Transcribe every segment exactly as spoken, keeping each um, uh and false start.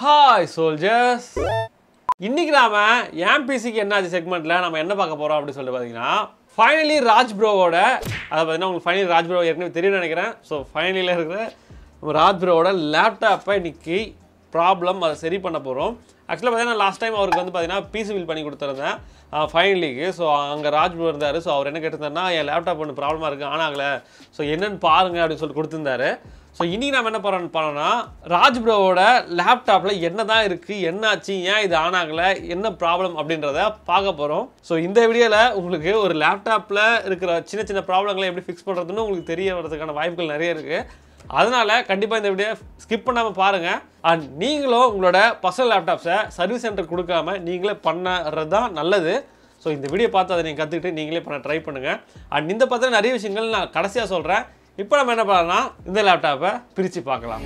Hi soldiers! இன்னைக்கு நாம எம்பிசிக்கு என்னாச்சு செக்மெண்ட்ல நாம என்ன பார்க்க போறோம் அப்படி சொல்லிட்டு பாத்தீங்கன்னா ஃபைனலி ராஜ் ப்ரோவோட அத பாத்தீங்கன்னா உங்களுக்கு ஃபைனலி ராஜ் ப்ரோ ஏற்கனவே தெரியும் நினைக்கிறேன். சோ ஃபைனலில இருக்கிற ராஜ் ப்ரோவோட லேப்டாப்பை இன்னைக்கு ப்ராப்ளம் அதை சரி பண்ண போறோம். ஆக்சுவலா பாத்தீங்கன்னா லாஸ்ட் டைம் அவருக்கு வந்து பாத்தீங்கன்னா பிசி பில் பண்ணி கொடுத்திருந்தேன் ஃபைனலிக்கு. ஸோ அங்கே ராஜ் ப்ரோ இருந்தார். ஸோ அவர் என்ன கேட்டிருந்தாருன்னா என் லேப்டாப் ஒன்று ப்ராப்ளமாக இருக்குது ஆனாங்களே ஸோ என்னென்னு பாருங்கள் அப்படின்னு சொல்லிட்டு கொடுத்துருந்தாரு. ஸோ இன்றைக்கி நம்ம என்ன பண்ண பண்ணோன்னா ராஜ் ப்ரோவோட லேப்டாப்பில் என்ன தான் இருக்குது, என்னாச்சு, ஏன் இது ஆனாங்களே, என்ன ப்ராப்ளம் அப்படின்றத பார்க்க போகிறோம். ஸோ இந்த வீடியோவில் உங்களுக்கு ஒரு லேப்டாப்பில் இருக்கிற சின்ன சின்ன ப்ராப்ளங்களை எப்படி ஃபிக்ஸ் பண்ணுறதுன்னு உங்களுக்கு தெரிய வரதுக்கான வாய்ப்புகள் நிறைய இருக்குது. அதனால் கண்டிப்பாக இந்த வீடியோ ஸ்கிப் பண்ணாமல் பாருங்கள். அண்ட் நீங்களும் உங்களோட பர்சனல் லேப்டாப்ஸை சர்வீஸ் சென்டர் கொடுக்காமல் நீங்களே பண்ணுறது தான் நல்லது. ஸோ இந்த வீடியோ பார்த்து அதை நீங்கள் கற்றுக்கிட்டு நீங்களே பண்ண ட்ரை பண்ணுங்கள். அண்ட் இந்த பார்த்து நிறைய விஷயங்கள் நான் கடைசியாக சொல்கிறேன். இப்போ நம்ம என்ன பண்ணலாம்னா இந்த லேப்டாப்பை பிரித்து பார்க்கலாம்.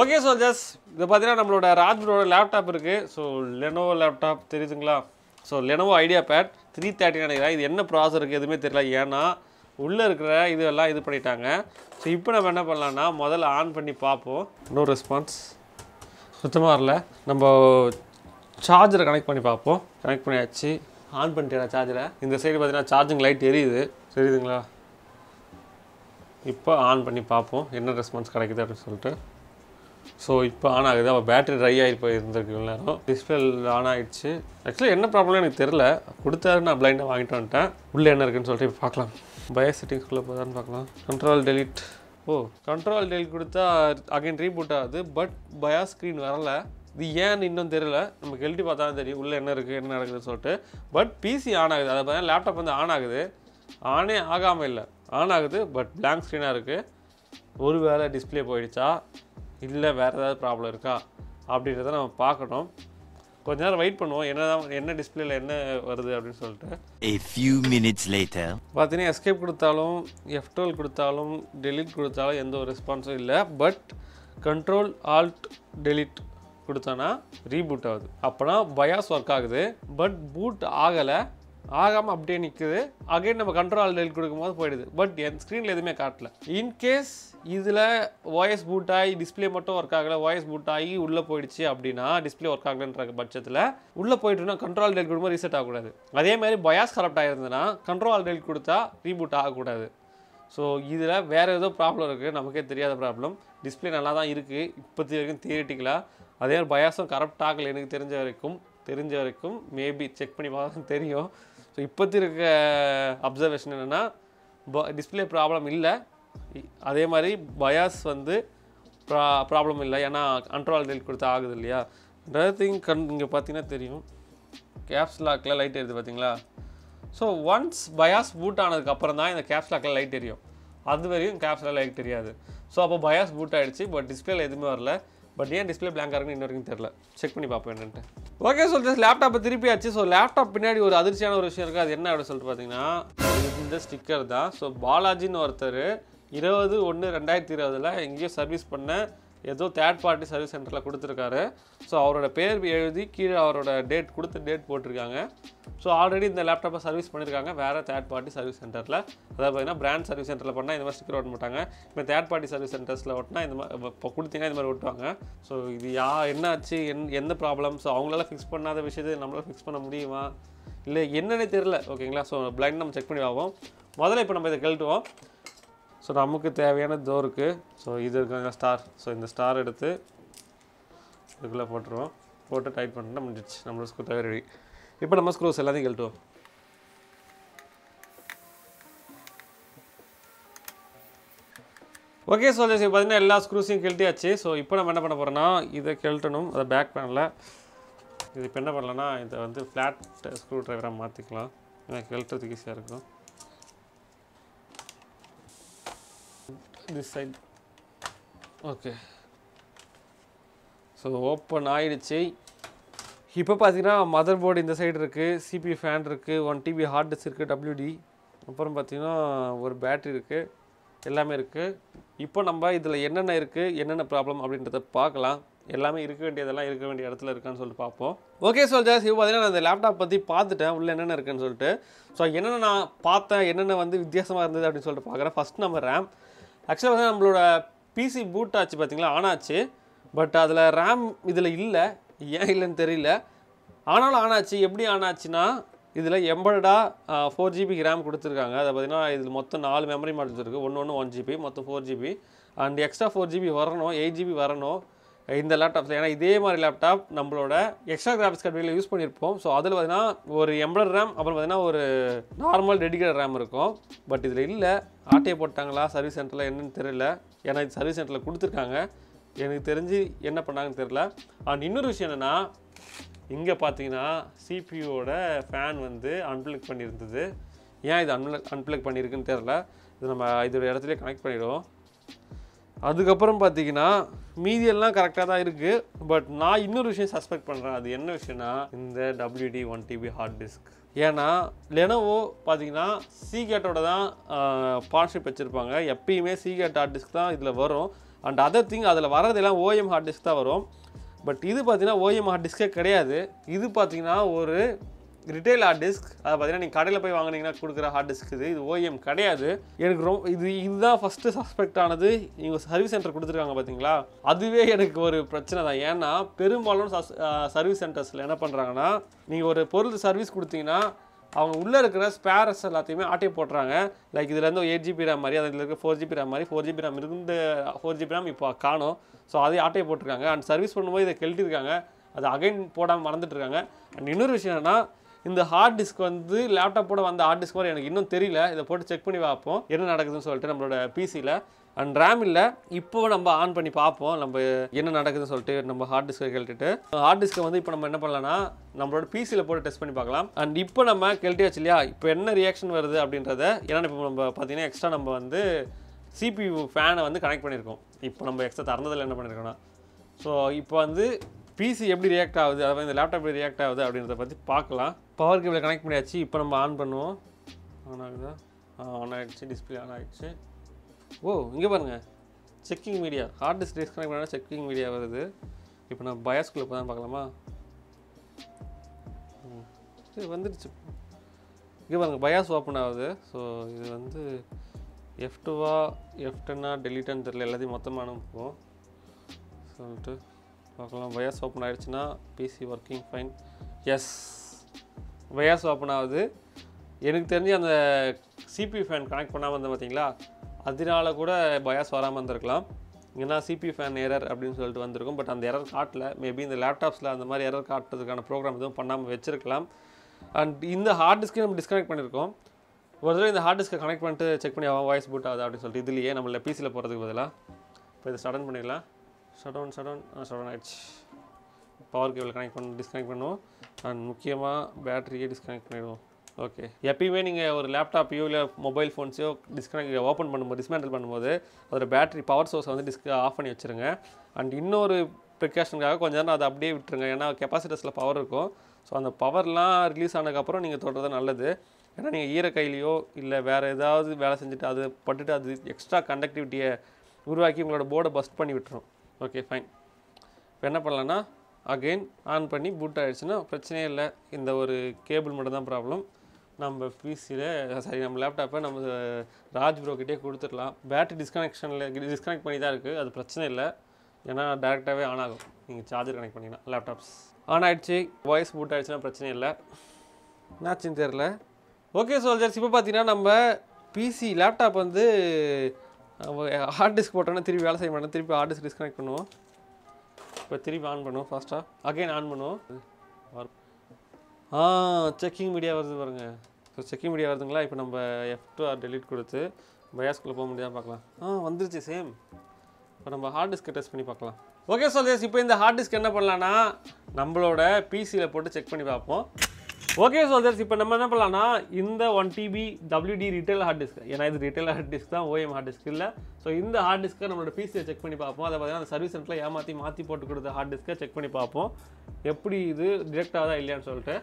ஓகே ஸோ ஜஸ் இது பார்த்தீங்கன்னா நம்மளோட ராஜ் ப்ரோட லேப்டாப் இருக்குது. ஸோ லெனோவோ லேப்டாப் தெரியுதுங்களா? So Lenovo IdeaPad three தேர்ட்டின்னு நினைக்கிறேன். இது என்ன ப்ராசஸ் இருக்குது எதுவுமே தெரியல, ஏன்னா உள்ளே இருக்கிற இதெல்லாம் இது பண்ணிட்டாங்க. ஸோ இப்போ நம்ம என்ன பண்ணலான்னா முதல்ல ஆன் பண்ணி பார்ப்போம். நோ ரெஸ்பான்ஸ், சுத்தமாக வரல. நம்ம சார்ஜரை கனெக்ட் பண்ணி பார்ப்போம். கனெக்ட் பண்ணியாச்சு, ஆன் பண்ணிட்டேன் சார்ஜரை. இந்த சைடு பார்த்தீங்கன்னா சார்ஜிங் லைட் எரியுது, தெரியுதுங்களா? இப்போ ஆன் பண்ணி பார்ப்போம் என்ன ரெஸ்பான்ஸ் கிடைக்குது அப்படின்னு சொல்லிட்டு. ஸோ இப்போ ஆன் ஆகுது. அப்போ பேட்டரி ட்ரை ஆகி போயிருந்துருக்கு இவ்வளோ நேரம். டிஸ்பிளே ஆன் ஆகிடுச்சு. ஆக்சுவலி என்ன ப்ராப்ளம் எனக்கு தெரில, கொடுத்தாரு நான் பிளைண்டாக வாங்கிட்டு வந்துட்டேன். உள்ளே என்ன இருக்குன்னு சொல்லிட்டு இப்போ பார்க்கலாம். பயோ செட்டிங்ஸ்குள்ளே போதான்னு பார்க்கலாம். Control delete. Oh, control delete கொடுத்தா அகைன் ரீபூட் ஆகுது. பட் பயோ ஸ்க்ரீன் வரலை. இது ஏன்னு இன்னும் தெரியல. நம்ம கெல்ட்டி பார்த்தா தான் தெரியும் உள்ளே என்ன இருக்குது என்ன நடக்குதுன்னு சொல்லிட்டு. பட் பிசி ஆன் ஆகுது. அதை பார்த்தா லேப்டாப் வந்து ஆன் ஆகுது. ஆனே ஆகாமல் இல்லை, ஆன் ஆகுது. பட் பிளாங்க் ஸ்க்ரீனாக இருக்குது. ஒரு வேளை டிஸ்பிளே போயிடுச்சா இல்லை வேறு ஏதாவது ப்ராப்ளம் இருக்கா அப்படின்றத நம்ம பார்க்கணும். கொஞ்ச நேரம் வெயிட் பண்ணுவோம் என்ன தான் என்ன டிஸ்பிளேல என்ன வருது அப்படின்னு சொல்லிட்டு. A few minutes later பார்த்தீங்கன்னா எஸ்கேப் கொடுத்தாலும் எஃப் டுவெல்வ் கொடுத்தாலும் டெலிட் கொடுத்தாலும் எந்த ஒரு ரெஸ்பான்ஸும் இல்லை. பட் கண்ட்ரோல் ஆல்ட் டெலிட் கொடுத்தானா ரீபூட் ஆகுது. அப்போனா பயாஸ் ஒர்க் ஆகுது. பட் பூட் ஆகலை, ஆகாமல் அப்படியே நிற்குது. அகைன் நம்ம கண்ட்ரோல் ஆல்ட் டெலிட் கொடுக்கும்போது போயிடுது. பட் என் ஸ்க்ரீனில் எதுவுமே காட்டல. இன்கேஸ் இதில் வாய்ஸ் பூட் ஆகி டிஸ்பிளே மட்டும் ஒர்க் ஆகலை, வாய்ஸ் பூட் ஆகி உள்ளே போயிடுச்சு அப்படின்னா டிஸ்பிளே ஒர்க் ஆகலைன்ற பட்சத்தில் உள்ளே போயிட்டுனா கண்ட்ரோல் டெலிட் கொடுக்கும்போது ரீசெட் ஆகக்கூடாது. அதே மாதிரி பயாஸ் கரெக்ட் ஆகிருந்ததுன்னா கண்ட்ரோல் டெலிட் கொடுத்தா ரீபூட் ஆகக்கூடாது. ஸோ இதில் வேறு ஏதோ ப்ராப்ளம் இருக்குது, நமக்கே தெரியாத ப்ராப்ளம். டிஸ்பிளே நல்லா தான் இருக்குது இப்போத்தி வரைக்கும் தியரிட்டிக்கலாக. அதே மாதிரி பயாஸும் கரெக்ட் ஆகலை எனக்கு தெரிஞ்ச வரைக்கும் தெரிஞ்ச வரைக்கும் மேபி செக் பண்ணி பார்த்தா தெரியும். ஸோ இப்போத்தி இருக்க அப்சர்வேஷன் என்னென்னா டிஸ்பிளே ப்ராப்ளம் இல்லை, அதே மாதிரி பயாஸ் வந்து ப்ரா ப்ராப்ளம் இல்லை, ஏன்னா கண்ட்ரோல் டெலிட் கொடுத்தா ஆகுது இல்லையா. ரெதர் திங் கண் இங்கே பார்த்தீங்கன்னா தெரியும் கேப்ஸ் லாக்கில் லைட் எரியுது பார்த்தீங்களா. ஸோ ஒன்ஸ் பயாஸ் பூட் ஆனதுக்கப்புறம் தான் இந்த கேப்ஸ் லாக்கில் லைட் எரியும், அது வரையும் கேப்ஸில் லைட் தெரியாது. ஸோ அப்போ பயாஸ் பூட் ஆகிடுச்சு. பட் டிஸ்பிளேல எதுவுமே வரல. பட் ஏன் டிஸ்பிளே பிளாங்காக இருக்குன்னு இன்ன வரைக்கும் தெரில. செக் பண்ணி பார்ப்போம் என்னென்ட்டு. ஓகே சொல்லிட்டு லேப்டாப்பை திருப்பி ஆச்சு. ஸோ லேப்டாப் பின்னாடி ஒரு அதிர்ச்சியான ஒரு விஷயம் இருக்குது. அது என்ன அப்படின்னு சொல்லிட்டு பார்த்தீங்கன்னா இந்த ஸ்டிக்கர் தான். ஸோ பாலாஜின்னு ஒருத்தர் இருபது ஒன்று ரெண்டாயிரத்தி இருபதில் எங்கேயோ சர்வீஸ் பண்ண ஏதோ தேர்ட் பார்ட்டி சர்வீஸ் சென்டரில் கொடுத்துருக்காரு. ஸோ அவரோட பேர் எழுதி கீழே அவரோட டேட் கொடுத்து டேட் போட்டிருக்காங்க. ஸோ ஆல்ரெடி இந்த லேப்டாப்பை சர்வீஸ் பண்ணியிருக்காங்க வேறு தேர்ட் பார்ட்டி சர்வீஸ் சென்டரில். அதாவது பார்த்தீங்கன்னா பிராண்ட் சர்வீஸ் சென்டரில் பண்ணால் இந்த மாதிரி ஸ்டிக்கர் ஓட்ட மாட்டாங்க, இப்போ தேர்ட் பார்ட்டி சர்வீஸ் சென்டர்ஸில் ஓட்டினா இந்த மாதிரி இப்போ கொடுத்தீங்கன்னா இந்த மாதிரி ஓட்டுவாங்க. ஸோ இது யா என்னாச்சு என் எந்த ப்ராப்ளம், ஸோ அவங்களால ஃபிக்ஸ் பண்ணாத விஷயத்தை நம்மளால் ஃபிக்ஸ் பண்ண முடியுமா இல்லை என்னென்னே தெரில. ஓகேங்களா, ஸோ பிளைண்ட் நம்ம செக் பண்ணி பார்ப்போம். முதல்ல இப்போ நம்ம இதை கழட்டுவோம். ஸோ நமக்கு தேவையான டோர் இருக்குது. ஸோ இது இருக்காங்க ஸ்டார். ஸோ இந்த ஸ்டார் எடுத்து இதுக்குள்ளே போட்டுருவோம். போட்டு டைட் பண்ணிட்டு முடிஞ்சிடுச்சு நம்மளோட ஸ்க்ரூ தவிர ரெடி. இப்போ நம்ம ஸ்க்ரூஸ் எல்லாத்தையும் கழட்டுவோம். ஓகே ஸோ இப்போ பார்த்தீங்கன்னா எல்லா ஸ்க்ரூஸையும் கழட்டியாச்சு. ஸோ இப்போ நம்ம என்ன பண்ண போகிறோன்னா இதை கழட்டணும். அதை பேக் பேனில் இது இப்போ என்ன பண்ணலான்னா இதை வந்து ஃப்ளாட் ஸ்க்ரூ ட்ரைவராக மாற்றிக்கலாம். ஏன்னா கழட்டுறதுக்கு ஈஸியாக இருக்கும். This side. Okay. So open ஆயிடுச்சு. இப்போ பார்த்தீங்கன்னா மதர் போர்டு இந்த சைடு இருக்குது, சிபி ஃபேன் இருக்குது, ஒன் டிபி ஹார்ட் டிஸ்க் இருக்குது, டபிள்யூடி, அப்புறம் பார்த்தீங்கன்னா ஒரு பேட்ரி இருக்குது, எல்லாமே இருக்குது. இப்போ நம்ம இதில் என்னென்ன இருக்குது என்னென்ன ப்ராப்ளம் அப்படின்றத பார்க்கலாம். எல்லாமே இருக்க வேண்டியதெல்லாம் இருக்க வேண்டிய இடத்துல இருக்கான்னு சொல்லிட்டு பார்ப்போம். ஓகே சோல்ஜர்ஸ், இப்போ பார்த்தீங்கன்னா நான் இந்த லேப்டாப் பற்றி பார்த்துட்டேன், உள்ளே என்னென்ன இருக்குன்னு சொல்லிட்டு. ஸோ என்னென்ன நான் பார்த்தேன், என்னென்ன வந்து வித்தியாசமாக இருந்தது அப்படின்னு சொல்லிட்டு பார்க்குறேன். ஃபஸ்ட் நம்ம ரேம் ஆக்சுவலாக வந்து நம்மளோட பிசி பூட் ஆச்சு பார்த்திங்களா, ஆன் ஆச்சு. பட் அதில் ரேம் இதில் இல்லை, ஏன் இல்லைன்னு தெரியல. ஆனாலும் ஆன் ஆச்சு. எப்படி ஆன் ஆச்சுன்னா இதில் எம்பர்டாக ஃபோர் ஜிபிக்கு ரேம் கொடுத்துருக்காங்க. அதை பார்த்திங்கன்னா இதில் மொத்தம் நாலு மெமரி மாடல்ஸ் இருக்குது, ஒன்று ஒன்று ஒன் ஜிபி மொத்தம் four GB and extra four GB வரணும், எயிட் ஜிபி வரணும் இந்த லேப்டாப்ஸில். ஏன்னா இதே மாதிரி லேப்டாப் நம்மளோட எக்ஸ்ட்ரா கிராஃபிக்ஸ் கார்டில் யூஸ் பண்ணியிருப்போம். ஸோ அதில் பார்த்திங்கன்னா ஒரு எம்பர்ட் ரேம், அப்புறம் பார்த்திங்கன்னா ஒரு நார்மல் டெடிகேட் ரேம் இருக்கும். பட் இதில் இல்லை. ஆட்டையை போட்டாங்களா சர்வீஸ் சென்டரில் என்னென்னு தெரியல, ஏன்னா இது சர்வீஸ் சென்டரில் கொடுத்துருக்காங்க. எனக்கு தெரிஞ்சு என்ன பண்ணாங்கன்னு தெரில. அண்ட் இன்னொரு விஷயம் என்னென்னா, இங்கே பார்த்தீங்கன்னா சிபியூவோட ஃபேன் வந்து அன்பிளக் பண்ணியிருந்தது. ஏன் இது அன்பிளக் அன்பிளக் பண்ணியிருக்குன்னு தெரில. இது நம்ம இதோட இடத்துல கனெக்ட் பண்ணிவிடுவோம். அதுக்கப்புறம் பார்த்தீங்கன்னா மீதியெல்லாம் கரெக்டாக தான் இருக்குது. பட் நான் இன்னொரு விஷயம் சஸ்பெக்ட் பண்ணுறேன். அது என்ன விஷயம்னா இந்த WD one TB hard disk. ஏன்னா லெனோவோ பார்த்தீங்கன்னா சீகேட்டோட தான் பார்ட்னர்ஷிப் வச்சுருப்பாங்க. எப்பயுமே சீகேட் ஹார்ட் டிஸ்க் தான் இதில் வரும். அண்ட் அதர் திங் அதில் வரதெல்லாம் ஓஎம் ஹார்ட் டிஸ்க் தான் வரும். பட் இது பார்த்தீங்கன்னா ஓஎம் ஹார்ட் டிஸ்கே கிடையாது. இது பார்த்தீங்கன்னா ஒரு ரிட்டைல் ஹார்ட் டிஸ்க். அதை பார்த்தீங்கன்னா நீங்கள் கடையில் போய் வாங்கினீங்கன்னா கொடுக்குற ஹார்ட் டிஸ்க் இது. இது ஓஎம் கிடையாது. எனக்கு ரொம்ப இது இதுதான் ஃபஸ்ட்டு சஸ்பெக்ட் ஆனது. இவங்க சர்வீஸ் சென்டர் கொடுத்துருக்காங்க பார்த்தீங்களா, அதுவே எனக்கு ஒரு பிரச்சனை தான். ஏன்னா பெரும்பாலும் சஸ் சர்வீஸ் சென்டர்ஸில் என்ன பண்ணுறாங்கன்னா, நீங்கள் ஒரு பொருள் சர்வீஸ் கொடுத்தீங்கன்னா அவங்க உள்ளே இருக்கிற ஸ்பேர்ஸ் எல்லாத்தையுமே ஆட்டே போடுறாங்க. லைக் இதுலேருந்து எயிட் ஜிபி ரேம் மாதிரி, அதில் இருக்க ஃபோர் ஜிபி ரேம் மாதிரி, ஃபோர் ஜிபி ரேம் இருந்து ஃபோர் ஜிபி ரேம் இப்போ காணும். ஸோ அதே ஆட்டே போட்டிருக்காங்க. அண்ட் சர்வீஸ் பண்ணும்போது இதை கெழுட்டிருக்காங்க, அது அகைன் போடாமல் மறந்துட்டுருக்காங்க. அண்ட் இன்னொரு விஷயம் என்னென்னா, இந்த ஹார்ட் டிஸ்க் வந்து லேப்டாப்போட வந்த ஹார்ட் டிஸ்க் மாதிரி எனக்கு இன்னும் தெரியல. இதை போட்டு செக் பண்ணி பார்ப்போம் என்ன நடக்குதுன்னு சொல்லிட்டு நம்மளோட பிசியில். அண்ட் ரேம் இல்லை. இப்போ நம்ம ஆன் பண்ணி பார்ப்போம் நம்ம என்ன நடக்குதுன்னு சொல்லிட்டு. நம்ம ஹார்ட் டிஸ்கை கழட்டிட்டு ஹார்ட் டிஸ்க்கை வந்து இப்போ நம்ம என்ன பண்ணலாம்னா நம்மளோட பிசியில் போட்டு டெஸ்ட் பண்ணி பார்க்கலாம். அண்ட் இப்போ நம்ம கழட்டியாச்சு இல்லையா, இப்போ என்ன ரியாக்ஷன் வருது அப்படின்றத. ஏன்னா இப்போ நம்ம பார்த்தீங்கன்னா எக்ஸ்ட்ரா நம்ம வந்து சிபியூ ஃபேனை வந்து கனெக்ட் பண்ணியிருக்கோம். இப்போ நம்ம எக்ஸ்ட்ரா திறந்ததில் என்ன பண்ணியிருக்கோம்னா, ஸோ இப்போ வந்து பிசி எப்படி ரியாக்ட் ஆகுது, அதாவது இந்த லேப்டாப் எப்படி ரியாக்ட் ஆகுது அப்படின்றத பற்றி பார்க்கலாம். பவர் கேபிளை கனெக்ட் பண்ணியாச்சு. இப்போ நம்ம ஆன் பண்ணுவோம். ஆன் ஆகுதா? ஆன் ஆகிடுச்சு. டிஸ்பிளே ஆன் ஆகிடுச்சு. ஓ இங்கே பாருங்கள், checking media hard disk disconnect பண்ணால் செக்கிங் மீடியா வருது. இப்போ நம்ம பயாஸ்குள்ளே இப்போ தான் பார்க்கலாமா? சரி வந்துடுச்சு. இங்கே பாருங்கள் பயாஸ் ஓப்பன் ஆகுது. ஸோ இது வந்து எஃப் டூவா எஃப் டென்னா டெலிட்டான்னு தெரியல, எல்லாத்தையும் மொத்தமாக அனுப்புவோம் சொல்லிட்டு பார்க்கலாம். பயாஸ் ஓப்பன் ஆகிடுச்சுன்னா PC working fine. Yes, BIOS open ஆகுது. எனக்கு தெரிஞ்சு அந்த சிபியூ ஃபேன் கனெக்ட் பண்ணாமல் இருந்தேன் பார்த்தீங்களா, அதனால கூட பயாஸ் வராமல் இருந்திருக்கலாம். ஏன்னா சிபியூ ஃபேன் எரர் அப்படின்னு சொல்லிட்டு வந்திருக்கும். பட் அந்த எரர் காட்டல. மேபி இந்த லேப்டாப்ஸில் அந்த மாதிரி எரர் காட்டுறதுக்கான ப்ரோக்ராம் எதுவும் பண்ணாமல் வச்சுருக்கலாம். அண்ட் இந்த ஹார்ட் டிஸ்க்கு நம்ம டிஸ்கனெக்ட் பண்ணியிருக்கோம். ஒரு தடவை இந்த ஹார்ட் டிஸ்க்கை கனெக்ட் பண்ணிட்டு செக் பண்ணி அவன் வாய்ஸ் பூட் ஆகுது அப்படின்னு சொல்லிட்டு. இதுலையே நம்மள பிசியில் போகிறதுக்கு பதிலாக இப்போ இதை ஸ்டார்ட் பண்ணிடலாம். ஷடவுன் ஷடவுன் ஆ ஷடவுன் ஆகிடுச்சு. பவர் கேபிள் கனெக்ட் பண்ணி டிஸ்கனெக்ட் பண்ணுவோம். அண்ட் முக்கியமாக பேட்டரியே டிஸ்கனெக்ட் பண்ணிடுவோம். ஓகே, எப்பயுமே நீங்கள் ஒரு லேப்டாப்பையோ இல்லை மொபைல் ஃபோன்ஸையோ டிஸ்கனெக்ட் ஓப்பன் பண்ணும்போது, டிஸ்மேண்டில் பண்ணும்போது அதோட பேட்டரி பவர் சோர்ஸை வந்து டிஸ்க் ஆஃப் பண்ணி வச்சுருங்க. அண்ட் இன்னொரு ப்ரிகாஷனுக்காக கொஞ்ச நேரம் அதை அப்படியே விட்டுருங்க. ஏன்னா கெப்பாசிட்டர்ஸில் பவர் இருக்கும். ஸோ அந்த பவர்லாம் ரிலீஸ் ஆனதுக்கப்புறம் நீங்கள் தொடுறது நல்லது. ஏன்னா நீங்கள் ஈர கையிலையோ இல்லை வேறு ஏதாவது வேலை செஞ்சுட்டு அது பட்டுட்டு அது எக்ஸ்ட்ரா கண்டக்டிவிட்டியை உருவாக்கி உங்களோட போர்டை பஸ்ட் பண்ணி விட்டுரும். Okay fine. இப்போ என்ன பண்ணலான்னா அகெயின் ஆன் பண்ணி பூட் ஆகிடுச்சுன்னா பிரச்சனையே இல்லை. இந்த ஒரு கேபிள் மட்டும் தான் ப்ராப்ளம். நம்ம பிசியில் சாரி நம்ம லேப்டாப்பை நம்ம ராஜ் ப்ரோக்கிட்டே கொடுத்துடலாம். பேட்டரி டிஸ்கனெக்ஷனில் டிஸ்கனெக்ட் பண்ணி தான் இருக்குது, அது பிரச்சனை இல்லை. ஏன்னா டேரெக்டாகவே ஆன் ஆகும். நீங்கள் சார்ஜர் கனெக்ட் பண்ணிங்கன்னா லேப்டாப்ஸ் ஆன் ஆகிடுச்சு. வாய்ஸ் பூட் ஆகிடுச்சுன்னா பிரச்சனை இல்லை. என்னாச்சுன்னு தெரில. ஓகே சோல்ஜர்ஸ், இப்போ பார்த்தீங்கன்னா நம்ம பிசி லேப்டாப் வந்து ஹார்ட் டிஸ்க் போட்டோன்னா திருப்பி வேலை செய்ய மாட்டோம். திருப்பி ஹார்ட் டிஸ்க் டிஸ்கனெக்ட் பண்ணுவோம். இப்போ திருப்பி ஆன் பண்ணுவோம் ஃபாஸ்ட்டாக. அகைன் ஆன் பண்ணுவோம். ஆ செக்கிங் மீடியா வருது பாருங்க. ஸோ செக்கிங் மீடியா வருதுங்களா. இப்போ நம்ம எஃப் டூ ஆர் டெலிட் கொடுத்து பயாஸ்குள்ளே போக முடியாமல் பார்க்கலாம். ஆ வந்துருச்சு சேம். இப்போ நம்ம ஹார்ட் டிஸ்க்கை டெஸ்ட் பண்ணி பார்க்கலாம். ஓகே சோல்ஜர்ஸ், இப்போ இந்த ஹார்ட் டிஸ்க் என்ன பண்ணலான்னா நம்மளோட பிசியில் போட்டு செக் பண்ணி பார்ப்போம். ஓகே சோல்ஜர்ஸ், இப்போ நம்ம என்ன பண்ணலாம்னா இந்த one TB WD retail hard disk, ஏன்னா இது ரிட்டைல் ஹார்ட் டிஸ்க் தான், ஓஎம் ஹார்ட் டிஸ்க் இல்லை. ஸோ இந்த ஹார்ட் டிஸ்க்கை நம்மளோட பிசியை செக் பண்ணி பார்ப்போம். அதை பார்த்தீங்கன்னா அந்த சர்வீஸ் சென்டரில் ஏமாற்றி மாற்றி போட்டு கொடுத்த ஹார்ட் டிஸ்க்கை செக் பண்ணி பார்ப்போம் எப்படி இது டிரெக்டாக தான் இல்லையான்னு சொல்லிட்டு.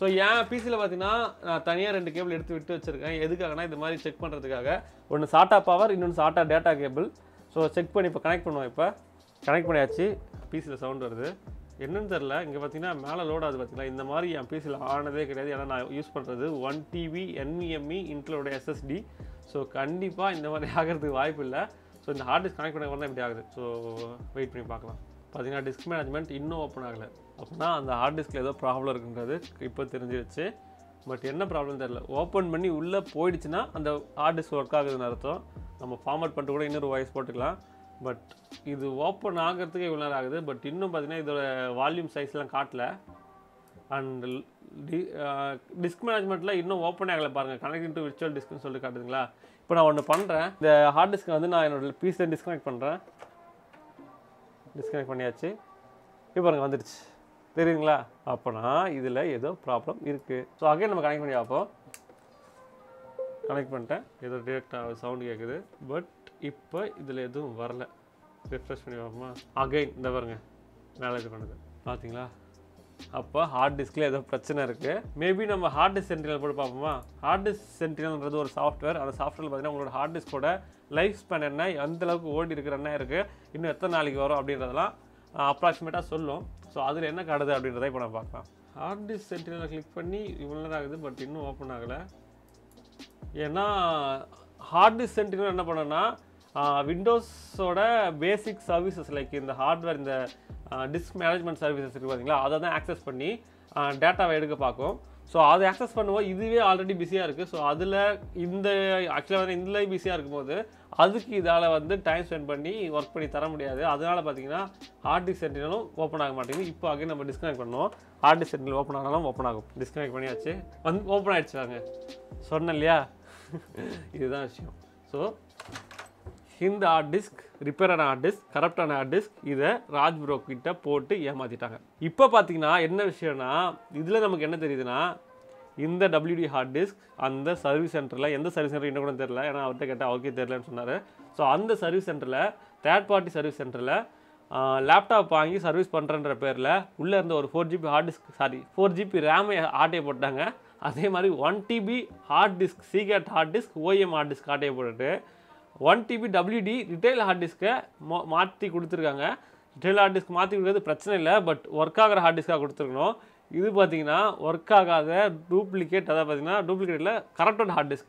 ஸோ என் பிசியில் பார்த்தீங்கன்னா நான் தனியாக ரெண்டு கேபிள் எடுத்து விட்டு வச்சுருக்கேன். எதுக்காகனா இது மாதிரி செக் பண்ணுறதுக்காக. ஒன்று சாட்டா பவர், இன்னொன்று SATA data cable. So check பண்ணி இப்போ கனெக்ட் பண்ணுவோம். இப்போ கனெக்ட் பண்ணியாச்சு. पीसल सउंड वर्दुला पाती लोड आदमी पीसल आनदे क्या यूस पड़े वन टीवी एनवीएमई इंटलोड एसएसडी सो कंपा इतमी आगे वायपा सो हार्ड डिस्क कनेक्ट पड़ा इप्ली आगे सो वेट पड़ी पाकल पाती डिस्क मैनेजमेंट इन ओपन आगे अपना हार्ड डिस्क एदो प्रॉब्लम इतनी बट एना प्रॉब्लम तेरल ओपन पड़ी उल्लेचना अंत हार्ड डिस्क वर्क आगद अर्थम नम्बर फॉर्मेट पड़े इन वॉइस पट्टा बट इत ओपन आगे इव ना आगे बट इन पातना वॉल्यूम साइज़ काटले अंड डिस्क मैनेजमेंट इन ओपन आगे पांग कनेक्टिंग टू वर्चुअल डिस्क काटा ना उन्हें पड़े हार्ड डिस्क वो ना इन पीसल डिस्कनेक्ट पड़े डिस्कनेक्ट पड़ियाँ इपर वं தெரியுங்களா அப்பனா இதுல ஏதோ ப்ராப்ளம் இருக்கு சோ அகைன் நம்ம கனெக்ட் பண்ணி பாப்போம் கனெக்ட் பண்ணிட்டேன் ஏதோ டைரக்டா சவுண்ட் கேக்குது பட் இப்போ இதுல எதுவும் வரல ரிஃப்ரெஷ் பண்ணி பாப்போமா அகைன் இந்த பாருங்க மேல இது பண்ணுது பாத்தீங்களா அப்ப ஹார்ட் டிஸ்க்ல ஏதோ பிரச்சனை இருக்கு மேபி நம்ம ஹார்ட் டிஸ்க் சென்ட்ரல் போட்டு பாப்போமா ஹார்ட் டிஸ்க் சென்ட்ரல்ன்றது ஒரு சாஃப்ட்வேர் அந்த சாஃப்ட்வேர்ல பாத்தீங்கன்னா உங்களோட ஹார்ட் டிஸ்கோட லைஃப் ஸ்பேன் என்ன அந்த அளவுக்கு ஓடி இருக்குற என்ன இருக்கு இன்னும் எத்தனை நாளைக்கு வரும் அப்படின்றதெல்லாம் அப்ராக்ஸிமேட்டா சொல்லும் सो अल काटे अब ना पाक हार्ड डिस्क सेंटिनल क्लिक पड़ी इवन आगे बट इन ओपन आगे ऐसा हार्ड डिस्क सेंटिनल पड़ोना विंडोज़ोड बेसिक सर्विसेस लाइक हार्डवेयर इन डिस्क मैनेजमेंट सर्विसेस पाती एक्सेस पड़ी डेटा एड़क पाको सो अद एक्सेस पड़ो इे आलरे बिसिया आक्चुअल बिसिया அதுக்கு இதால வந்து டைம் ஸ்பென்ட் பண்ணி வர்க் பண்ணி தர முடியாது அதனால பாத்தீங்கன்னா ஹார்ட் டிஸ்க் சென்ட்ரலும் ஓபன் ஆக மாட்டேங்குது இப்போ அகைன் நம்ம டிஸ்கனெக்ட் பண்ணோம் ஹார்ட் டிஸ்க் சென்ட்ரல் ஓபன் ஆனாலும் ஓபன் ஆகும் டிஸ்கனெக்ட் பண்ணியாச்சு வந்து ஓபன் ஆயிடுச்சுங்க சொன்னலையா இதுதான் விஷயம் சோ இந்த ஹார்ட் டிஸ்க் ரிப்பேரான ஹார்ட் டிஸ்க் கரப்டான ஹார்ட் டிஸ்க் இத ராஜ் ப்ரோ கிட்ட போட்டு ஏமாத்திட்டாங்க இப்போ பாத்தீங்கன்னா என்ன விஷயம்னா இதுல நமக்கு என்ன தெரியுதுனா இந்த W D ஹார்ட் டிஸ்க் அந்த சர்வீஸ் சென்டர்ல எந்த சர்வீஸ் சென்டர் இன்னும் கூட தெரியல ஏனா அவர்ட்ட கேட்டா அவர்க்கே தெரியலன்னு சொன்னாரு சோ அந்த சர்வீஸ் சென்டர்ல थर्ड பார்ட்டி சர்வீஸ் சென்டர்ல லேப்டாப் வாங்கி சர்வீஸ் பண்றன்ற பேர்ல உள்ள இருந்த ஒரு four G B hard disk sorry four G B RAM ஆட்டே போட்டாங்க அதே மாதிரி one T B hard disk Seagate hard disk O E M hard disk ஆட்டே போட்டுட்டு one T B W D retail hard டிஸ்கை மாத்தி கொடுத்திருக்காங்க ரிட்டெயில் ஹார்ட் டிஸ்க் மாத்தி கொடுக்கிறது பிரச்சனை இல்ல பட் வர்க் ஆகற ஹார்ட் டிஸ்கா கொடுத்திருக்கணும் इत पाती वर्क डूप्लिकेट पाती डूप्लिकेट करप्टेड हार्ड डिस्क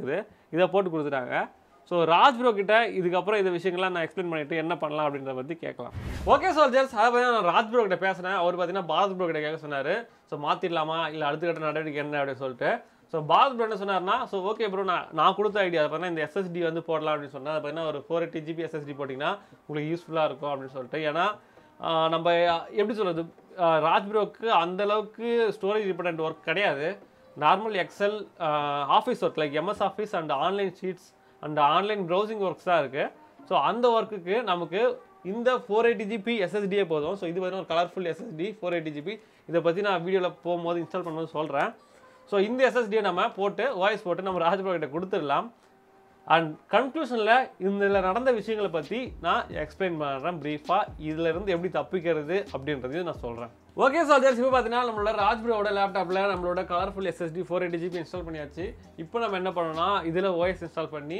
को राज ब्रो किट्टा इदुक्कु विषय ना एक्सप्लेन पण्णिट्टु एन्ना पण्णलाम अप्पडिंगरद पत्ति केक्कलाम ओके सोल्जर्स अद पत्ती ना राज ब्रो किट्टा पेसिनेन अवर पाती बाज ब्रो किट्टा केक्क सोनारु सो मात्तिडलामा इल्ल अडुत्त कट्ट नडवडिक्कै एन्ना अप्पडिनु सोल्लिट्टु सो बाज ब्रो एन्ना सोनारुना सो ओके ब्रो ना नान कुडुत्त आइडिया पाती इंद S S D वंदु पोडलाम अप्पडिनु सोन्ना अद पाती ओरु four eighty G B S S D पोट्टिंगना उंगलुक्कु यूस्फुल्ला इरुक्कुम अप्पडिनु सोल्लिट्टु एना नम्म एप्पडी सोल्लुदु ராஜ் ப்ரோக்கு அந்த அளவுக்கு ஸ்டோரேஜ் டிபெண்டன்ட் வர்க் கிடையாது normal Excel office work like MS Office and online sheets and online browsing works தான் இருக்கு சோ அந்த வர்க்குக்கு நமக்கு இந்த four eighty G B S S D போதும் சோ இது வந்து ஒரு colourful S S D four eighty G B இத பத்தி நான் வீடியோல போகும்போது இன்ஸ்டால் பண்ணும்போது சொல்றேன் சோ இந்த S S D நம்ம போட்டு வாய்ஸ் போட்டு நம்ம ராஜ் ப்ரோ கிட்ட கொடுத்துறலாம் அண்ட் கன்க்ளூஷன்ல இதுல நடந்த விஷயங்களை பத்தி நான் எக்ஸ்பிளைன் பண்றேன் பிரீஃபா இதுல இருந்து எப்படி தப்பிக்கிறது அப்படின்றதையும் நான் சொல்றேன் ஓகே சோல்ஜர்ஸ் இப்போ பார்த்தீங்கன்னா நம்மளோட ராஜ் ப்ரோவோட லேப்டாப்ல நம்மளோட colourful S S D four eighty G B install பண்ணியாச்சு இப்போ நம்ம என்ன பண்ணனும்னா இதுல O S இன்ஸ்டால் பண்ணி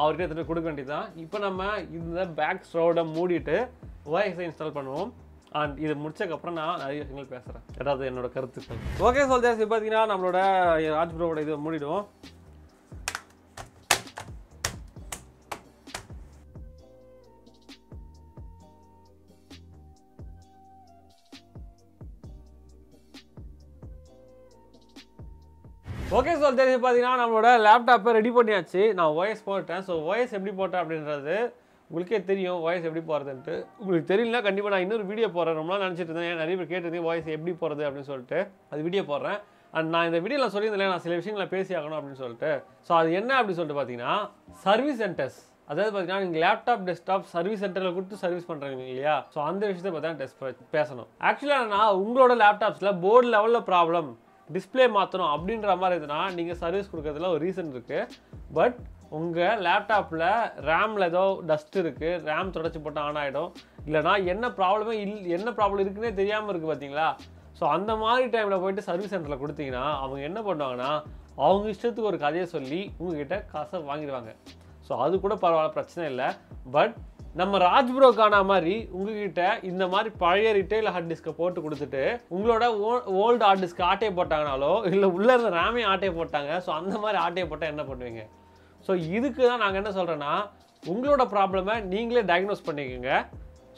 அவர்கிட்ட எடுத்து கொடுக்க வேண்டியதுதான் இப்போ நம்ம இந்த பேக் ஸ்ட்ரோட மூடிட்டு O S இன்ஸ்டால் பண்ணுவோம் அண்ட் இது முடிச்சதுக்கு அப்புறம் நான் நிறைய விஷயங்கள் பேசுறேன் ஏதாவது என்னோட கருத்துக்கள் ஓகே சோல்ஜர்ஸ் இப்போ பார்த்தீங்கன்னா நம்மளோட ராஜ் ப்ரோவோட இது மூடிடுவோம் ओके सोल्जर्स पाती नम्बर लैपटाप रेडी पड़िया ना O S पट्टे सो O S एप्ली पट्टे अब O S एप्ली पड़ेल कंपा ना इन वीडियो पड़े रोम नीचे ना कैटे O S एप्ली पड़े अब वीडियो पड़े अंड ना वीडियो चलें ना सब विषय पेसियाँ अब सो अना अब पाती सर्विस सेंटर्स अभी पाती लैपटाप डेस्कटॉप सर्विस सेंटर को सर्विस पड़ेगा सो अंत विषय पाती पेसो आक्चुअल उमो laptops board level problem display மாத்தணும் அப்படிங்கற மாதிரி இருந்தனா நீங்க சர்வீஸ் கொடுக்கிறதுல ஒரு ரீசன் இருக்கு பட் உங்க லேப்டாப்ல RAM-ல ஏதோ டஸ்ட் இருக்கு RAM தொடச்சி போட்டா ஆன் ஆயிடும் இல்லனா என்ன ப்ராப்ளமே என்ன ப்ராப்ளம் இருக்குனே தெரியாம இருக்கு பாத்தீங்களா சோ அந்த மாதிரி டைம்ல போய் சர்வீஸ் சென்டர்ல கொடுத்தீங்கனா அவங்க என்ன பண்ணுவாங்கன்னா அவங்க இஷ்டத்துக்கு ஒரு கதையை சொல்லி உங்க கிட்ட காசை வாங்குவாங்க சோ அது கூட பரவாயில்லை பிரச்சனை இல்ல பட் நம்ம ராஜ் ப்ரோ காணா மாதிரி உங்ககிட்ட இந்த மாதிரி பழைய ரிட்டெயில் ஹார்ட் டிஸ்கை போட்டு கொடுத்துட்டு உங்களோட ஓல்ட் ஹார்ட் டிஸ்க் ஆட்டே போட்டாங்கனாலோ இல்லை உள்ளே இருந்த ரேமே ஆட்டே போட்டாங்க. ஸோ அந்த மாதிரி ஆட்டே போட்டால் என்ன பண்ணுவீங்க? ஸோ இதுக்கு தான் நாங்கள் என்ன சொல்கிறேன்னா, உங்களோட ப்ராப்ளமை நீங்களே டயக்னோஸ் பண்ணிக்கோங்க.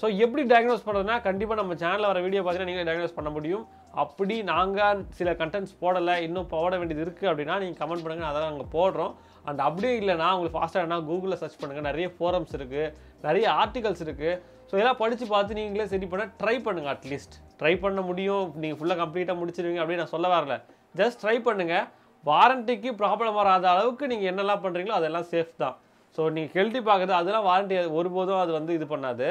ஸோ எப்படி டயக்னோஸ் பண்ணுறதுனா, கண்டிப்பாக நம்ம சேனலில் வர வீடியோ பார்த்தீங்கன்னா நீங்களே டயக்னோஸ் பண்ண முடியும். அப்படி நாங்கள் சில கண்டென்ட்ஸ் போடலை, இன்னும் போட வேண்டியது இருக்குது அப்படின்னா நீங்கள் கமெண்ட் பண்ணுங்கள், அதெல்லாம் நாங்கள் போடுறோம். அண்ட் அப்படியே இல்லைனா உங்களுக்கு ஃபாஸ்ட்டாக வேணா கூகுளில் சர்ச் பண்ணுங்கள், நிறைய ஃபோரம்ஸ் இருக்குது, நிறைய ஆர்டிகல்ஸ் இருக்குது. ஸோ இதெல்லாம் படித்து பார்த்து நீங்களே சரி பண்ண ட்ரை பண்ணுங்கள். அட்லீஸ்ட் ட்ரை பண்ண முடியும், நீங்கள் ஃபுல்லாக கம்ப்ளீட்டாக முடிச்சிருவீங்க அப்படின்னு நான் சொல்ல வரல. ஜஸ்ட் ட்ரை பண்ணுங்கள். வாரண்டிக்கு ப்ராப்ளம் வராத அளவுக்கு நீங்கள் என்னெல்லாம் பண்ணுறீங்களோ அதெல்லாம் சேஃப் தான். ஸோ நீங்கள் கெல்ட்டி பார்க்குறது அதெல்லாம் வாரண்டி ஒருபோதும் அது வந்து இது பண்ணாது.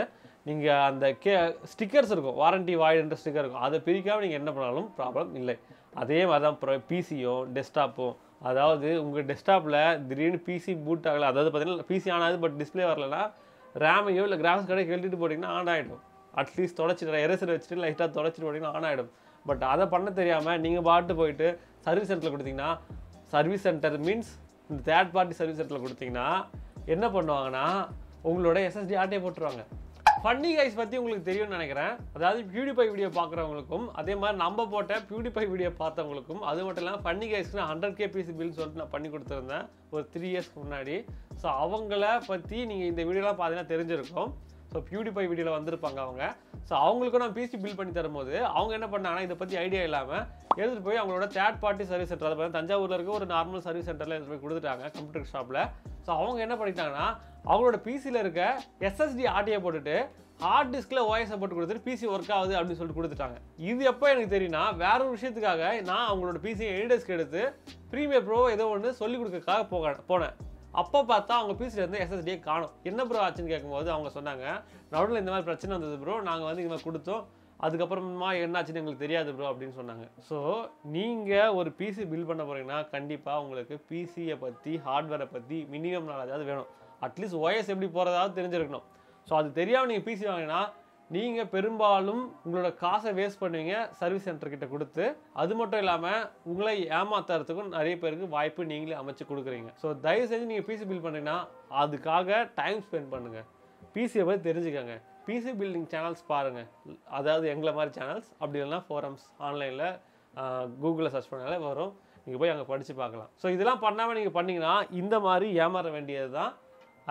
நீங்கள் அந்த கே ஸ்டிக்கர்ஸ் இருக்கும், வாரண்டி வாய்டுன்ற ஸ்டிக்கர் இருக்கும், அதை பிரிக்காமல் நீங்கள் என்ன பண்ணாலும் ப்ராப்ளம் இல்லை. அதே மாதிரி தான் பிசியும் டெஸ்க்டாப்பும். அதாவது உங்கள் டெஸ்க்டாப்பில் திடீர்னு பிசி பூட் ஆகலை, அதாவது பார்த்தீங்கன்னா பிசி ஆனாது பட் டிஸ்பிளே வரலைன்னா ரேமையோ இல்லை கிராஃபிக்ஸ் கார்டை கெல்ட்டிட்டு போட்டிங்கன்னா ஆன் ஆகிடும். அட்லீஸ்ட் தொடச்சிட்டு எரேசர் வச்சுட்டு லைட்டாக தொடச்சிட்டு போட்டிங்கன்னா ஆன் ஆகிடும். பட் அதை பண்ண தெரியாமல் நீங்கள் பாட்டு போயிட்டு சர்வீஸ் சென்டரில் கொடுத்தீங்கன்னா, சர்வீஸ் சென்டர் மீன்ஸ் இந்த தேர்ட் பார்ட்டி சர்வீஸ் சென்டரில் கொடுத்தீங்கன்னா என்ன பண்ணுவாங்கன்னா உங்களோட எஸ்எஸ்டி ஆர்டே போட்டுருவாங்க. ஃபன்னி கைஸ் பற்றி உங்களுக்கு தெரியும்னு நினைக்கிறேன். அதாவது பியூடிஃபை வீடியோ பார்க்குறவங்களுக்கும் அதே மாதிரி நம்ம போட்ட பியூடிஃபை வீடியோ பார்த்தவங்களுக்கும், அது மட்டும் இல்லாமல் ஃபன்னி கைஸ்க்கு நான் ஹண்ட்ரட் கே பிசி பில்னு சொல்லிட்டு நான் பண்ணி கொடுத்துருந்தேன் ஒரு த்ரீ இயர்ஸ்க்கு முன்னாடி. ஸோ அவங்கள பற்றி நீங்கள் இந்த வீடியோலாம் பார்த்தீங்கன்னா தெரிஞ்சிருக்கும். ஸோ பியூடிஃபை வீடியோவில் வந்திருப்பாங்க அவங்க. ஸோ அவங்களுக்கும் நான் பிசி பில் பண்ணி தரும்போது அவங்க என்ன பண்ணாங்கன்னா, இதை பற்றி ஐடியா இல்லாமல் எடுத்துகிட்டு போய் அவங்களோட தேர்ட் பார்ட்டி சர்வீஸ் சென்டர், அதை பார்த்தீங்கன்னா தஞ்சாவூரில் இருக்க ஒரு நார்மல் சர்வீஸ் சென்டரில் எடுத்துகிட்டு போய் கொடுத்துட்டாங்க கம்ப்யூட்டர் ஷாப்பில். ஸோ அவங்க என்ன பண்ணிட்டாங்கன்னா அவங்களோட பிசியில் இருக்க எஸ்எஸ்டி ஆர்டியை போட்டுட்டு ஹார்ட் டிஸ்கில் ஓஎஸை போட்டு கொடுத்துட்டு பிசி ஒர்க் ஆகுது அப்படின்னு சொல்லிட்டு கொடுத்துட்டாங்க. இது எப்போ எனக்கு தெரியும்னா, வேற ஒரு விஷயத்துக்காக நான் அவங்களோட பிசியை எடிடெஸ்க்கு எடுத்து ப்ரீமியர் ப்ரோ ஏதோ ஒன்று சொல்லிக் கொடுக்கறதுக்காக போக போனேன். அப்போ பார்த்தா அவங்க பிசிலேருந்து எஸ்எஸ்டியை காணும். என்ன ப்ரோ ஆச்சுன்னு கேட்கும்போது அவங்க சொன்னாங்க, நடுவில் இந்த மாதிரி பிரச்சனை வந்தது ப்ரோ, நாங்கள் வந்து இங்கே கொடுத்தோம், அதுக்கப்புறமா என்னாச்சுன்னு எங்களுக்கு தெரியாது ப்ரோ அப்படின்னு சொன்னாங்க. ஸோ நீங்கள் ஒரு பிசி பில் பண்ண போகிறீங்கன்னா கண்டிப்பாக உங்களுக்கு பிசியை பற்றி ஹார்ட்வேரை பற்றி மினிமம் நாலேஜாவது வேணும். அட்லீஸ்ட் ஓஎஸ் எப்படி போகிறதாவது தெரிஞ்சிருக்கணும். ஸோ அது தெரியாமல் நீங்கள் பிசி வாங்கினா நீங்கள் பெரும்பாலும் உங்களோட காசை வேஸ்ட் பண்ணுவீங்க சர்வீஸ் சென்டர்கிட்ட கொடுத்து. அது மட்டும் இல்லாமல் உங்களை ஏமாத்துறதுக்கும் நிறைய பேருக்கு வாய்ப்பு நீங்களே அமைச்சு கொடுக்குறீங்க. ஸோ தயவு செஞ்சு நீங்கள் பிசி பில் பண்ணிங்கன்னா அதுக்காக டைம் ஸ்பெண்ட் பண்ணுங்கள், பிசியை பற்றி தெரிஞ்சுக்கோங்க, பிசி பில்டிங் சேனல்ஸ் பாருங்கள், அதாவது எங்களை மாதிரி சேனல்ஸ், அப்படி இல்லைனா ஃபோரம்ஸ், ஆன்லைனில் கூகுளில் சர்ச் பண்ணாலே வரும், நீங்கள் போய் அங்கே படித்து பார்க்கலாம். ஸோ இதெல்லாம் பண்ணாமல் நீங்கள் பண்ணிங்கன்னா இந்த மாதிரி ஏமாற வேண்டியது தான்.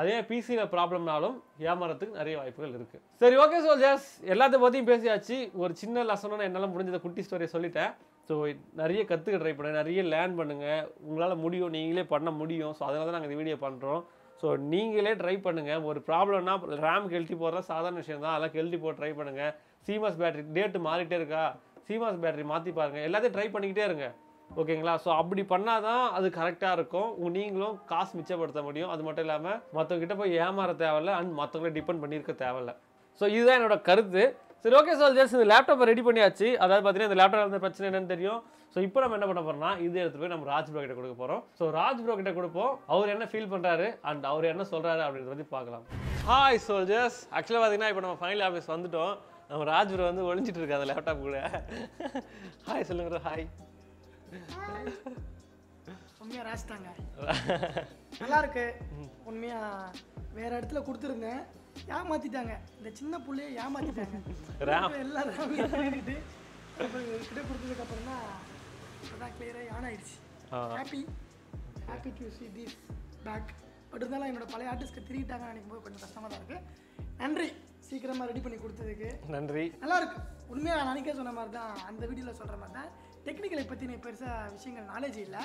அதே பிசியில் ப்ராப்ளம்னாலும் ஏமாறதுக்கு நிறைய வாய்ப்புகள் இருக்குது. சரி, ஓகே சோல்ஜர்ஸ், எல்லாத்தையும் பற்றியும் பேசியாச்சு. ஒரு சின்ன லெசனோட என்னால் முடிஞ்சதை குட்டி ஸ்டோரியை சொல்லிட்டேன். ஸோ நிறைய கற்றுக்க ட்ரை பண்ணுங்கள், நிறைய லேர்ன் பண்ணுங்கள், உங்களால் முடியும், நீங்களே பண்ண முடியும். ஸோ அதனால தான் நாங்கள் இந்த வீடியோ பண்ணுறோம். ஸோ நீங்களே ட்ரை பண்ணுங்கள். ஒரு ப்ராப்ளம்னா ரேம் கெல்ட்டி போடுறது சாதாரண விஷயம் தான், அதெல்லாம் கெல்ட்டி போட்டு ட்ரை பண்ணுங்கள். சிமாஸ் பேட்டரி டேட்டு மாறிட்டே இருக்கா, சிமாஸ் பேட்டரி மாற்றி பாருங்கள், எல்லாத்தையும் ட்ரை பண்ணிக்கிட்டே இருங்க, ஓகேங்களா? ஸோ அப்படி பண்ணால் தான் அது கரெக்டாக இருக்கும், நீங்களும் காசு மிச்சப்படுத்த முடியும். அது மட்டும் இல்லாமல் மற்றவங்ககிட்ட போய் ஏமாற தேவையில்லை, அண்ட் மற்றவங்கள டிபெண்ட் பண்ணியிருக்க தேவையில்லை. ஸோ இதுதான் என்னோட கருத்து. சரி, ஓகே சோல்ஜர்ஸ், இந்த லேப்டாப்பை ரெடி பண்ணியாச்சு. அதாவது பார்த்தீங்கன்னா இந்த லேப்டாப் இருந்த பிரச்சனை என்னன்னு தெரியும். ஸோ இப்போ நம்ம என்ன பண்ண போகிறோம்னா, இது எடுத்துகிட்டு போய் நம்ம ராஜ் ப்ரோ கிட்ட கொடுக்க போகிறோம். ஸோ ராஜ் ப்ரோ கிட்ட கொடுப்போம், அவர் என்ன ஃபீல் பண்ணுறாரு அண்ட் அவர் என்ன சொல்கிறாரு அப்படின்றத பற்றி பார்க்கலாம். ஹாய் சோல்ஜர்ஸ், ஆக்சுவலாக பார்த்தீங்கன்னா இப்போ நம்ம ஃபைனல் ஆஃபீஸ் வந்துவிட்டோம். நம்ம ராஜ் ப்ரோ வந்து ஒழிஞ்சிட்டு இருக்காரு அந்த லேப்டாப் கூட. ஹாய் சொல்லுங்க. ஹாய். உண்மையாக ராஜ் தாங்க, நல்லா இருக்கு. உண்மையாக வேறு இடத்துல கொடுத்துருந்தேன், ஏமாத்திட்டாங்க, இந்த சின்ன பிள்ளையை ஏமாத்திட்டாங்க. எல்லாம் கிட்ட கொடுத்ததுக்கு அப்புறம் தான் அதான் கிளியராக ஆன் ஆயிடுச்சு. Happy happy to see this back. But இருந்தாலும் என்னோட பழைய ஆர்டிஸ்ட்க்கு திருட்டாங்கன்னு நினைக்கும் போது கொஞ்சம் கஷ்டமாக தான் இருக்கு. நன்றி, சீக்கிரமாக ரெடி பண்ணி கொடுத்ததுக்கு நன்றி. நல்லா இருக்கு. உண்மையாக நான் நினைக்க சொன்ன மாதிரி தான், அந்த வீடியோவில் சொல்கிற மாதிரி தான், டெக்னிக்கலை பற்றின பெருசாக விஷயங்கள் நாலேஜ் இல்லை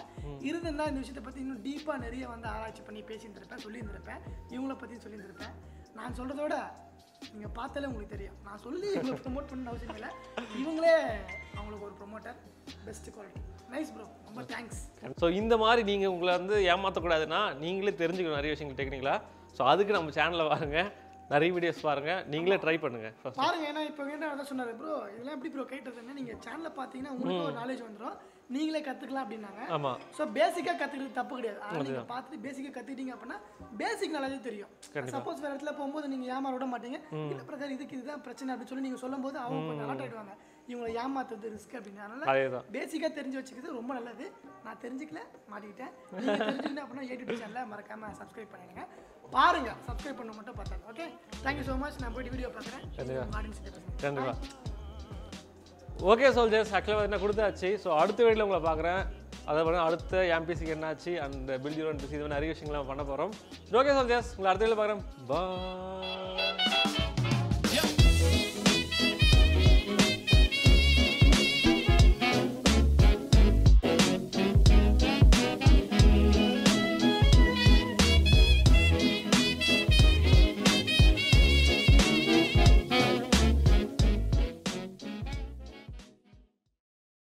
இருந்தால் இந்த விஷயத்தை பற்றி இன்னும் டீப்பாக நிறைய வந்து ஆராய்ச்சி பண்ணி பேசியிருந்துருப்பேன், சொல்லியிருந்திருப்பேன், இவங்கள பற்றியும் சொல்லியிருந்திருப்பேன். நான் சொல்கிறதோட நீங்கள் பார்த்தாலே உங்களுக்கு தெரியும், நான் சொல்லி இவங்களை ப்ரொமோட் பண்ண அவசியம் இல்லை, இவங்களே அவங்களுக்கு ஒரு promoter. Best quality. Nice bro, ரொம்ப தேங்க்ஸ். ஸோ இந்த மாதிரி நீங்கள் உங்களை வந்து ஏமாற்றக்கூடாதுன்னா நீங்களே தெரிஞ்சுக்கணும் நிறைய விஷயங்கள் டெக்னிக்கலாக. ஸோ அதுக்கு நம்ம சேனலில் பாருங்கள், நிறைய வீடியோஸ் பாருங்கள், நீங்களே ட்ரை பண்ணுங்கள் பாருங்கள். ஏன்னா இப்போ என்ன அதான் சொன்னார் ப்ரோ, இதெல்லாம் எப்படி ப்ரோ கேட்டதுன்னா, நீங்கள் சேனலில் பார்த்தீங்கன்னா உங்களுக்கு ஒரு நாலேஜ் வந்துடும், நீங்களே கற்றுக்கலாம் அப்படின்னாங்க. ஆமாம். ஸோ பேசிக்காக கற்றுக்கிறது தப்பு கிடையாது, ஆனால் நீங்கள் பார்த்துட்டு பேசிக்காக கற்றுக்கிட்டீங்க அப்படின்னா பேசிக் நாலேஜே தெரியும். சப்போஸ் வேறு இடத்துல போகும்போது நீங்கள் ஏமாற விட மாட்டீங்க, இந்த பிரச்சனை இதுக்கு இதுதான் பிரச்சனை அப்படின்னு சொல்லி நீங்கள் சொல்லும்போது அவங்க கொஞ்சம் அலர்ட் ஆகிடுவாங்க. இவங்களை ஏமாத்துறது ரிஸ்க் அப்படினா அதனால பேசிக்கா தெரிஞ்சு வச்சுக்கிறது ரொம்ப நல்லது. நான் தெரிஞ்சிக்கல மாட்டிட்டேன். நீங்க தெரிஞ்சிக்கணும் அப்படினா ஏடிடி சேனலை மறக்காம சப்ஸ்கிரைப் பண்ணுங்க. பாருங்க சப்ஸ்கிரைப் பண்ண மட்டும் பார்த்தாங்க. Okay. Thank you so much. நான் போய் வீடியோ பார்க்கறேன். ஆடியன்ஸ் கிட்ட பேசுறேன். நன்றி. ஓகே சோல்ஜர்ஸ் அக்ல வந்து நான் கொடுத்தாச்சு. சோ அடுத்த வீடியோல உங்களை பார்க்கறேன். அதாவது அடுத்த எம்பிசிக்கு என்னாச்சு and build your own PC இது மாதிரி நிறைய விஷயங்களை பண்ண போறோம். ஓகே சோல்ஜர்ஸ் உங்களை அடுத்த வீடியோல பார்க்கறேன். பை.